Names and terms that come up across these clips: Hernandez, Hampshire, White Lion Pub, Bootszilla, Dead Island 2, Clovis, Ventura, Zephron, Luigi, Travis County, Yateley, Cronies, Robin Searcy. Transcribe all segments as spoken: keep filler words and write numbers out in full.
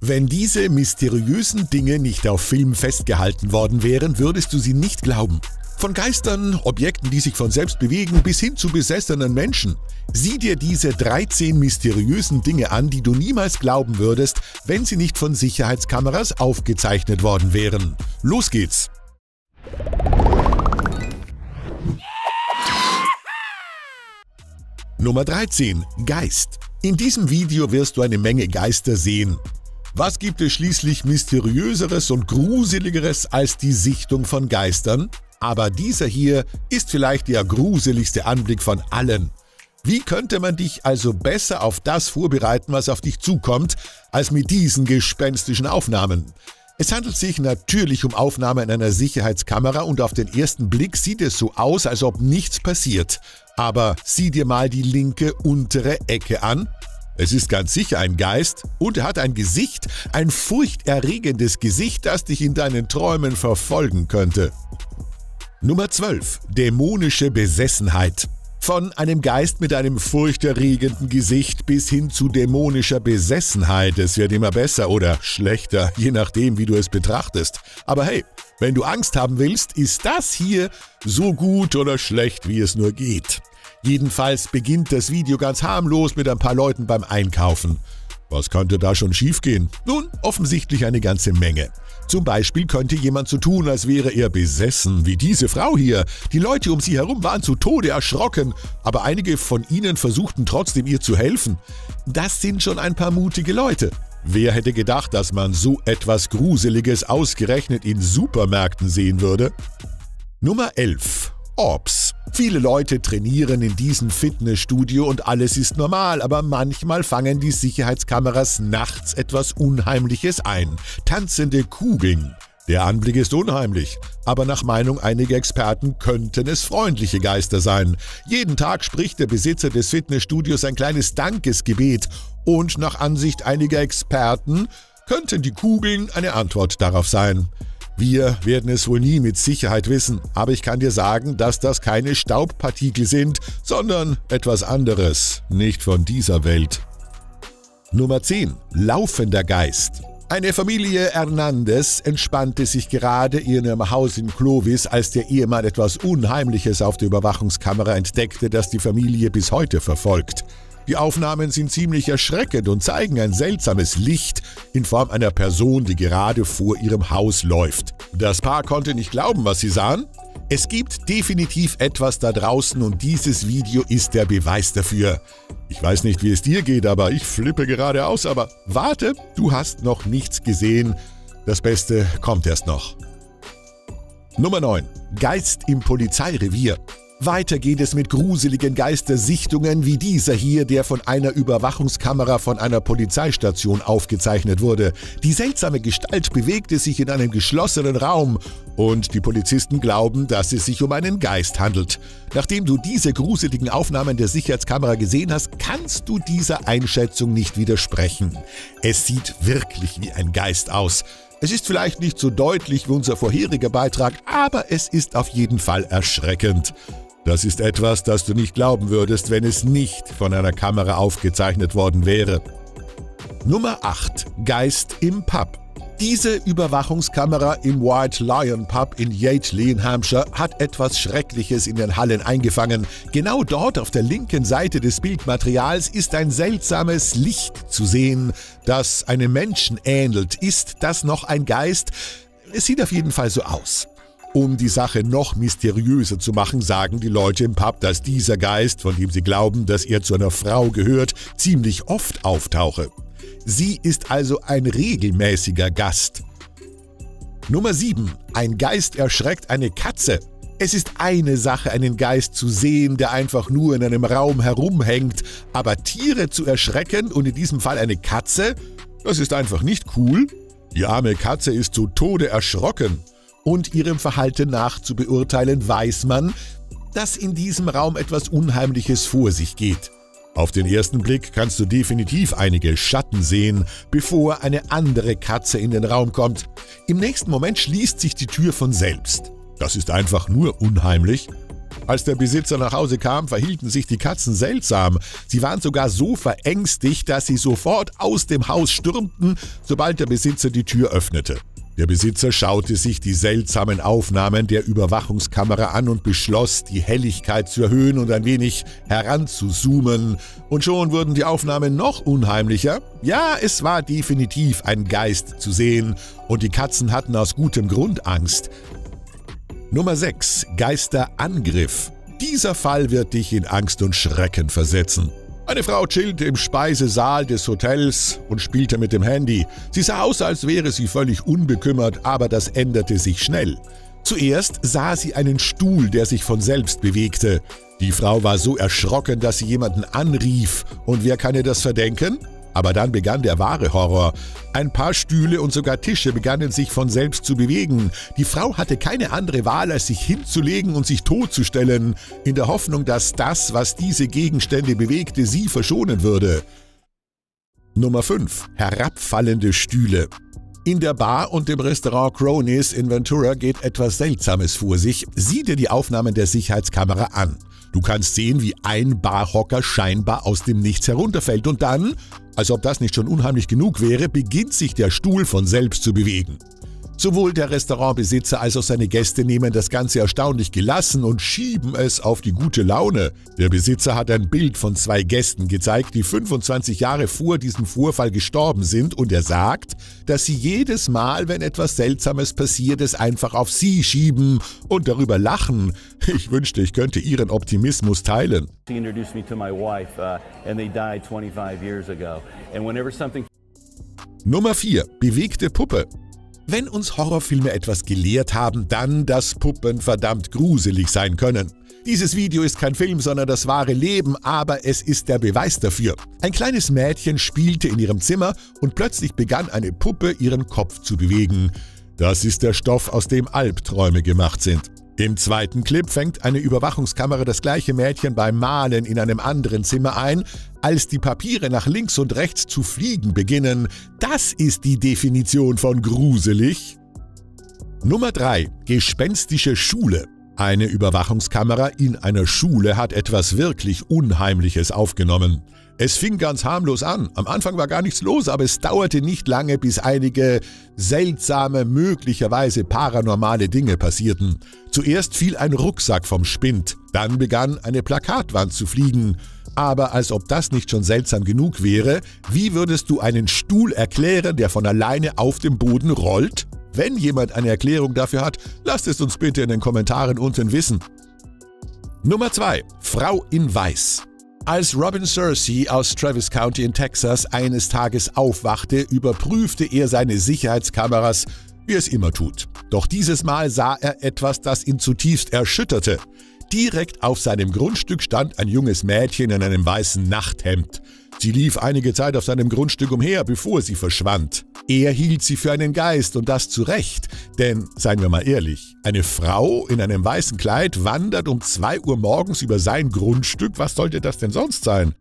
Wenn diese mysteriösen Dinge nicht auf Film festgehalten worden wären, würdest du sie nicht glauben. Von Geistern, Objekten, die sich von selbst bewegen, bis hin zu besessenen Menschen. Sieh dir diese dreizehn mysteriösen Dinge an, die du niemals glauben würdest, wenn sie nicht von Sicherheitskameras aufgezeichnet worden wären. Los geht's! Nummer dreizehn. Geist. In diesem Video wirst du eine Menge Geister sehen. Was gibt es schließlich mysteriöseres und gruseligeres als die Sichtung von Geistern? Aber dieser hier ist vielleicht der gruseligste Anblick von allen. Wie könnte man dich also besser auf das vorbereiten, was auf dich zukommt, als mit diesen gespenstischen Aufnahmen? Es handelt sich natürlich um Aufnahmen einer Sicherheitskamera und auf den ersten Blick sieht es so aus, als ob nichts passiert. Aber sieh dir mal die linke untere Ecke an. Es ist ganz sicher ein Geist und er hat ein Gesicht, ein furchterregendes Gesicht, das dich in deinen Träumen verfolgen könnte. Nummer zwölf. Dämonische Besessenheit. Von einem Geist mit einem furchterregenden Gesicht bis hin zu dämonischer Besessenheit. Es wird immer besser oder schlechter, je nachdem, wie du es betrachtest. Aber hey, wenn du Angst haben willst, ist das hier so gut oder schlecht, wie es nur geht. Jedenfalls beginnt das Video ganz harmlos mit ein paar Leuten beim Einkaufen. Was könnte da schon schiefgehen? Nun, offensichtlich eine ganze Menge. Zum Beispiel könnte jemand so tun, als wäre er besessen, wie diese Frau hier. Die Leute um sie herum waren zu Tode erschrocken, aber einige von ihnen versuchten trotzdem, ihr zu helfen. Das sind schon ein paar mutige Leute. Wer hätte gedacht, dass man so etwas Gruseliges ausgerechnet in Supermärkten sehen würde? Nummer elf. Orbs. Viele Leute trainieren in diesem Fitnessstudio und alles ist normal, aber manchmal fangen die Sicherheitskameras nachts etwas Unheimliches ein. Tanzende Kugeln. Der Anblick ist unheimlich, aber nach Meinung einiger Experten könnten es freundliche Geister sein. Jeden Tag spricht der Besitzer des Fitnessstudios ein kleines Dankesgebet und nach Ansicht einiger Experten könnten die Kugeln eine Antwort darauf sein. Wir werden es wohl nie mit Sicherheit wissen, aber ich kann dir sagen, dass das keine Staubpartikel sind, sondern etwas anderes, nicht von dieser Welt. Nummer zehn. Laufender Geist. Eine Familie Hernandez entspannte sich gerade in ihrem Haus in Clovis, als der Ehemann etwas Unheimliches auf der Überwachungskamera entdeckte, das die Familie bis heute verfolgt. Die Aufnahmen sind ziemlich erschreckend und zeigen ein seltsames Licht in Form einer Person, die gerade vor ihrem Haus läuft. Das Paar konnte nicht glauben, was sie sahen. Es gibt definitiv etwas da draußen und dieses Video ist der Beweis dafür. Ich weiß nicht, wie es dir geht, aber ich flippe gerade aus. Aber warte, du hast noch nichts gesehen. Das Beste kommt erst noch. Nummer neun. Geist im Polizeirevier. Weiter geht es mit gruseligen Geistersichtungen wie dieser hier, der von einer Überwachungskamera von einer Polizeistation aufgezeichnet wurde. Die seltsame Gestalt bewegte sich in einem geschlossenen Raum und die Polizisten glauben, dass es sich um einen Geist handelt. Nachdem du diese gruseligen Aufnahmen der Sicherheitskamera gesehen hast, kannst du dieser Einschätzung nicht widersprechen. Es sieht wirklich wie ein Geist aus. Es ist vielleicht nicht so deutlich wie unser vorheriger Beitrag, aber es ist auf jeden Fall erschreckend. Das ist etwas, das du nicht glauben würdest, wenn es nicht von einer Kamera aufgezeichnet worden wäre. Nummer acht. Geist im Pub. Diese Überwachungskamera im White Lion Pub in Yateley in Hampshire hat etwas Schreckliches in den Hallen eingefangen. Genau dort auf der linken Seite des Bildmaterials ist ein seltsames Licht zu sehen, das einem Menschen ähnelt. Ist das noch ein Geist? Es sieht auf jeden Fall so aus. Um die Sache noch mysteriöser zu machen, sagen die Leute im Pub, dass dieser Geist, von dem sie glauben, dass er zu einer Frau gehört, ziemlich oft auftauche. Sie ist also ein regelmäßiger Gast. Nummer sieben. Ein Geist erschreckt eine Katze. Es ist eine Sache, einen Geist zu sehen, der einfach nur in einem Raum herumhängt, aber Tiere zu erschrecken und in diesem Fall eine Katze, das ist einfach nicht cool. Die arme Katze ist zu Tode erschrocken. Und ihrem Verhalten nach zu beurteilen, weiß man, dass in diesem Raum etwas Unheimliches vor sich geht. Auf den ersten Blick kannst du definitiv einige Schatten sehen, bevor eine andere Katze in den Raum kommt. Im nächsten Moment schließt sich die Tür von selbst. Das ist einfach nur unheimlich. Als der Besitzer nach Hause kam, verhielten sich die Katzen seltsam. Sie waren sogar so verängstigt, dass sie sofort aus dem Haus stürmten, sobald der Besitzer die Tür öffnete. Der Besitzer schaute sich die seltsamen Aufnahmen der Überwachungskamera an und beschloss, die Helligkeit zu erhöhen und ein wenig heranzuzoomen. Und schon wurden die Aufnahmen noch unheimlicher. Ja, es war definitiv ein Geist zu sehen und die Katzen hatten aus gutem Grund Angst. Nummer sechs. Geisterangriff. Dieser Fall wird dich in Angst und Schrecken versetzen. Eine Frau chillte im Speisesaal des Hotels und spielte mit dem Handy. Sie sah aus, als wäre sie völlig unbekümmert, aber das änderte sich schnell. Zuerst sah sie einen Stuhl, der sich von selbst bewegte. Die Frau war so erschrocken, dass sie jemanden anrief. Und wer kann ihr das verdenken? Aber dann begann der wahre Horror. Ein paar Stühle und sogar Tische begannen sich von selbst zu bewegen. Die Frau hatte keine andere Wahl, als sich hinzulegen und sich totzustellen, in der Hoffnung, dass das, was diese Gegenstände bewegte, sie verschonen würde. Nummer fünf. Herabfallende Stühle. In der Bar und dem Restaurant Cronies in Ventura geht etwas Seltsames vor sich. Sieh dir die Aufnahmen der Sicherheitskamera an. Du kannst sehen, wie ein Barhocker scheinbar aus dem Nichts herunterfällt und dann, als ob das nicht schon unheimlich genug wäre, beginnt sich der Stuhl von selbst zu bewegen. Sowohl der Restaurantbesitzer als auch seine Gäste nehmen das Ganze erstaunlich gelassen und schieben es auf die gute Laune. Der Besitzer hat ein Bild von zwei Gästen gezeigt, die fünfundzwanzig Jahre vor diesem Vorfall gestorben sind, und er sagt, dass sie jedes Mal, wenn etwas Seltsames passiert, es einfach auf sie schieben und darüber lachen. Ich wünschte, ich könnte ihren Optimismus teilen. Nummer vier. Bewegte Puppe. Wenn uns Horrorfilme etwas gelehrt haben, dann, dass Puppen verdammt gruselig sein können. Dieses Video ist kein Film, sondern das wahre Leben, aber es ist der Beweis dafür. Ein kleines Mädchen spielte in ihrem Zimmer und plötzlich begann eine Puppe, ihren Kopf zu bewegen. Das ist der Stoff, aus dem Albträume gemacht sind. Im zweiten Clip fängt eine Überwachungskamera das gleiche Mädchen beim Malen in einem anderen Zimmer ein, als die Papiere nach links und rechts zu fliegen beginnen. Das ist die Definition von gruselig. Nummer drei. Gespenstische Schule. Eine Überwachungskamera in einer Schule hat etwas wirklich Unheimliches aufgenommen. Es fing ganz harmlos an. Am Anfang war gar nichts los, aber es dauerte nicht lange, bis einige seltsame, möglicherweise paranormale Dinge passierten. Zuerst fiel ein Rucksack vom Spind, dann begann eine Plakatwand zu fliegen. Aber als ob das nicht schon seltsam genug wäre, wie würdest du einen Stuhl erklären, der von alleine auf dem Boden rollt? Wenn jemand eine Erklärung dafür hat, lasst es uns bitte in den Kommentaren unten wissen. Nummer zwei. Frau in Weiß. Als Robin Searcy aus Travis County in Texas eines Tages aufwachte, überprüfte er seine Sicherheitskameras, wie er es immer tut. Doch dieses Mal sah er etwas, das ihn zutiefst erschütterte. Direkt auf seinem Grundstück stand ein junges Mädchen in einem weißen Nachthemd. Sie lief einige Zeit auf seinem Grundstück umher, bevor sie verschwand. Er hielt sie für einen Geist, und das zu Recht. Denn, seien wir mal ehrlich, eine Frau in einem weißen Kleid wandert um zwei Uhr morgens über sein Grundstück. Was sollte das denn sonst sein?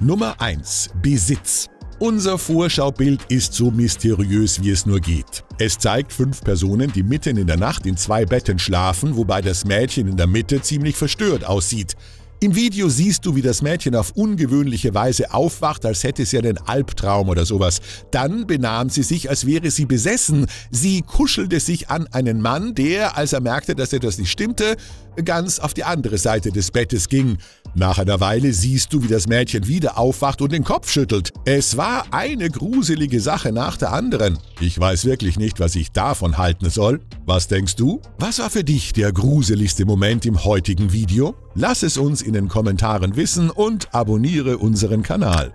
Nummer eins. Besitz. Unser Vorschaubild ist so mysteriös, wie es nur geht. Es zeigt fünf Personen, die mitten in der Nacht in zwei Betten schlafen, wobei das Mädchen in der Mitte ziemlich verstört aussieht. Im Video siehst du, wie das Mädchen auf ungewöhnliche Weise aufwacht, als hätte sie einen Albtraum oder sowas. Dann benahm sie sich, als wäre sie besessen. Sie kuschelte sich an einen Mann, der, als er merkte, dass etwas nicht stimmte, ganz auf die andere Seite des Bettes ging. Nach einer Weile siehst du, wie das Mädchen wieder aufwacht und den Kopf schüttelt. Es war eine gruselige Sache nach der anderen. Ich weiß wirklich nicht, was ich davon halten soll. Was denkst du? Was war für dich der gruseligste Moment im heutigen Video? Lass es uns in den Kommentaren wissen und abonniere unseren Kanal.